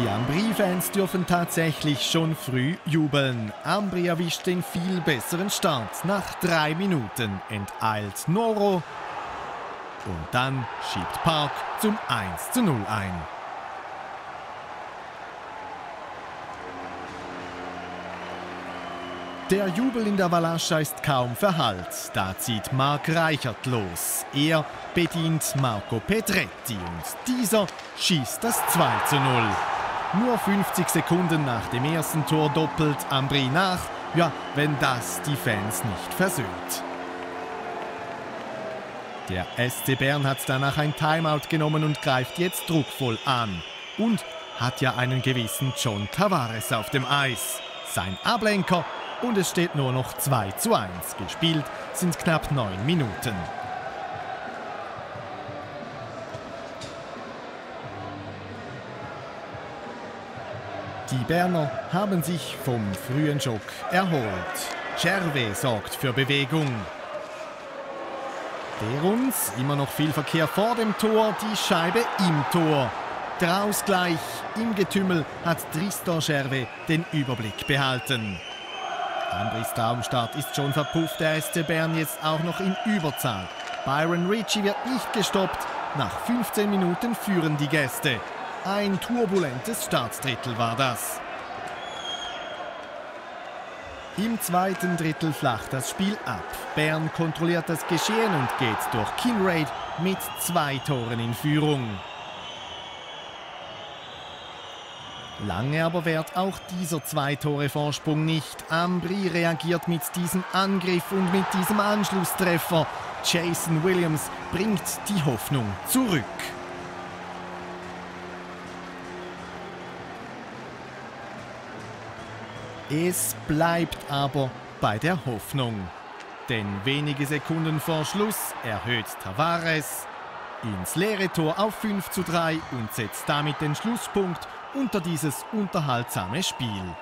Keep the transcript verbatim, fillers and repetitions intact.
Die Ambri-Fans dürfen tatsächlich schon früh jubeln. Ambri erwischt den viel besseren Start. Nach drei Minuten enteilt Noro. Und dann schiebt Park zum eins zu null ein. Der Jubel in der Valascha ist kaum verhallt. Da zieht Marc Reichert los. Er bedient Marco Petretti und dieser schießt das zwei zu null. Nur fünfzig Sekunden nach dem ersten Tor doppelt Ambri nach. Ja, wenn das die Fans nicht versöhnt. Der S C Bern hat danach ein Timeout genommen und greift jetzt druckvoll an. Und hat ja einen gewissen John Tavares auf dem Eis. Sein Ablenker. Und es steht nur noch zwei zu eins. Gespielt sind knapp neun Minuten. Die Berner haben sich vom frühen Schock erholt. Scherwey sorgt für Bewegung. Der uns immer noch viel Verkehr vor dem Tor, die Scheibe im Tor. Der Ausgleich im Getümmel hat Tristan Scherwey den Überblick behalten. Ambris Traumstart ist schon verpufft, der S C Bern jetzt auch noch in Überzahl. Byron Ritchie wird nicht gestoppt, nach fünfzehn Minuten führen die Gäste. Ein turbulentes Startdrittel war das. Im zweiten Drittel flacht das Spiel ab. Bern kontrolliert das Geschehen und geht durch Kinnlade mit zwei Toren in Führung. Lange aber währt auch dieser Zwei-Tore-Vorsprung nicht. Ambri reagiert mit diesem Angriff und mit diesem Anschlusstreffer. Jason Williams bringt die Hoffnung zurück. Es bleibt aber bei der Hoffnung. Denn wenige Sekunden vor Schluss erhöht Tavares ins leere Tor auf fünf zu drei und setzt damit den Schlusspunkt unter dieses unterhaltsame Spiel.